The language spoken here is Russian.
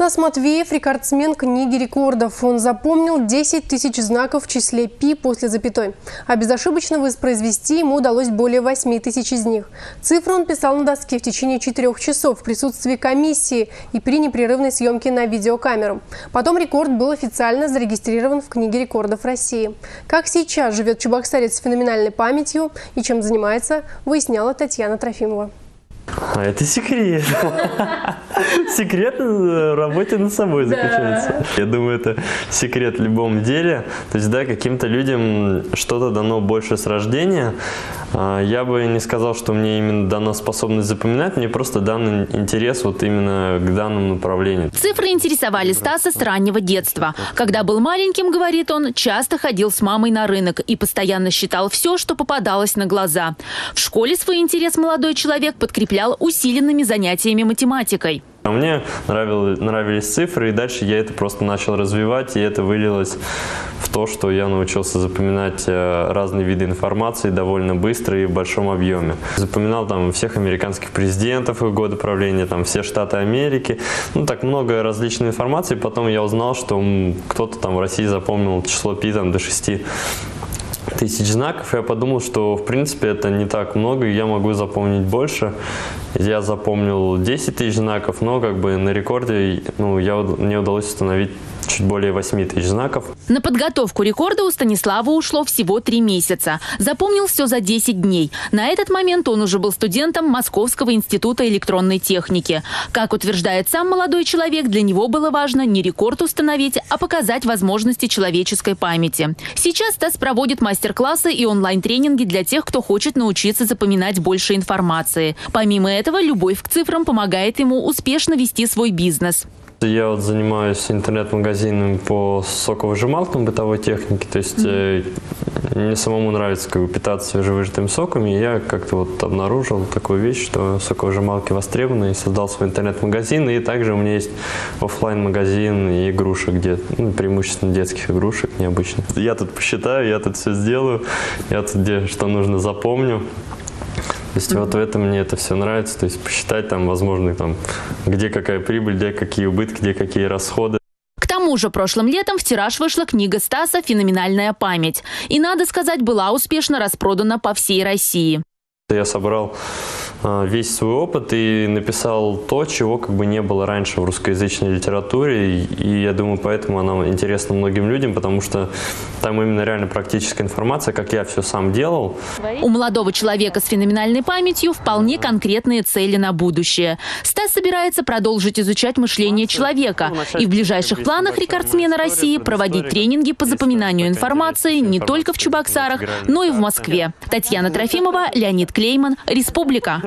Стас Матвеев – рекордсмен книги рекордов. Он запомнил 10 тысяч знаков в числе ПИ после запятой. А безошибочно воспроизвести ему удалось более 8 тысяч из них. Цифры он писал на доске в течение 4 часов в присутствии комиссии и при непрерывной съемке на видеокамеру. Потом рекорд был официально зарегистрирован в Книге рекордов России. Как сейчас живет чебоксарец с феноменальной памятью и чем занимается, выясняла Татьяна Трофимова. А это секрет. Секрет работы над собой заключается. Я думаю, это секрет в любом деле. То есть, да, каким-то людям что-то дано больше с рождения. Я бы не сказал, что мне именно дана способность запоминать, мне просто дан интерес вот именно к данному направлению. Цифры интересовали Стаса с раннего детства. Когда был маленьким, говорит он, часто ходил с мамой на рынок и постоянно считал все, что попадалось на глаза. В школе свой интерес молодой человек подкреплял усиленными занятиями математикой. А мне нравились цифры, и дальше я это просто начал развивать, и это вылилось в то, что я научился запоминать разные виды информации довольно быстро и в большом объеме. Запоминал там всех американских президентов, их годы правления, там все штаты Америки, ну так много различной информации. Потом я узнал, что кто-то там в России запомнил число пи там до 6 тысяч знаков. Я подумал, что в принципе это не так много, и я могу запомнить больше. Я запомнил 10 тысяч знаков, но как бы на рекорде мне удалось установить чуть более 8 тысяч знаков. На подготовку рекорда у Станислава ушло всего 3 месяца. Запомнил все за 10 дней. На этот момент он уже был студентом Московского института электронной техники. Как утверждает сам молодой человек, для него было важно не рекорд установить, а показать возможности человеческой памяти. Сейчас Стас проводит мастер-классы и онлайн-тренинги для тех, кто хочет научиться запоминать больше информации. Помимо этого, любовь к цифрам помогает ему успешно вести свой бизнес. Я вот занимаюсь интернет-магазином по соковыжималкам бытовой техники, то есть мне самому нравится как бы питаться свежевыжатыми соками, и я как-то вот обнаружил такую вещь, что соковыжималки востребованы, и создал свой интернет-магазин, и также у меня есть офлайн-магазин игрушек, преимущественно детских игрушек необычных. Я тут посчитаю, я тут все сделаю, я тут где что нужно запомню. То есть вот в этом мне это все нравится, то есть посчитать там возможно, там, где какая прибыль, где какие убытки, где какие расходы. К тому же прошлым летом в тираж вышла книга Стаса «Феноменальная память». И, надо сказать, была успешно распродана по всей России. Я собрал весь свой опыт и написал то, чего как бы не было раньше в русскоязычной литературе. И я думаю, поэтому она интересна многим людям, потому что там именно реально практическая информация, как я все сам делал. У молодого человека с феноменальной памятью вполне конкретные цели на будущее. Стас собирается продолжить изучать мышление человека. И в ближайших планах рекордсмена России проводить тренинги по запоминанию информации не только в Чебоксарах, но и в Москве. Татьяна Трофимова, Леонид Клейман, Республика.